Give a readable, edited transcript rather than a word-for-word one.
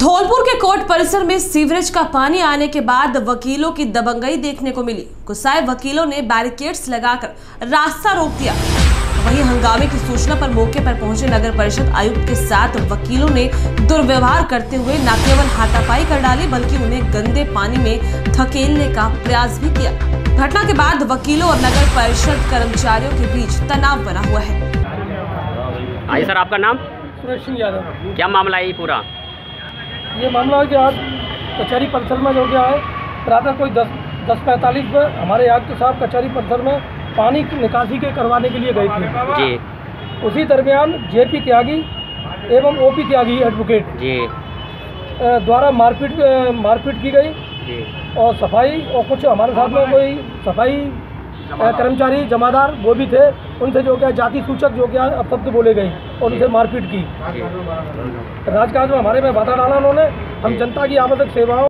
धौलपुर के कोर्ट परिसर में सीवरेज का पानी आने के बाद वकीलों की दबंगई देखने को मिली। गुस्साए वकीलों ने बैरिकेड्स लगाकर रास्ता रोक दिया। वहीं हंगामे की सूचना पर मौके पर पहुंचे नगर परिषद आयुक्त के साथ वकीलों ने दुर्व्यवहार करते हुए न केवल हाथापाई कर डाली बल्कि उन्हें गंदे पानी में धकेलने का प्रयास भी किया। घटना के बाद वकीलों और नगर परिषद कर्मचारियों के बीच तनाव बना हुआ है। आई सर, आपका नाम? कृष्ण यादव। क्या मामला है? पूरा ये मामला है कि आज कचहरी परिसर में जो गया है, रात कोई 10:45 पर हमारे याद के साहब कचहरी परिसर में पानी निकासी के करवाने के लिए गए थे जी। उसी दरमियान जे.पी. त्यागी एवं ओ.पी. त्यागी एडवोकेट जी द्वारा मारपीट की गई जी। और सफाई और कुछ हमारे साथ में कोई सफाई कर्मचारी जमादार वो भी थे, उनसे जो क्या जाति सूचक जो क्या अपशब्द बोले गए और उनसे मारपीट की। राजकाज में हमारे में बाधा डाला उन्होंने। हम जनता की आवश्यक सेवाओं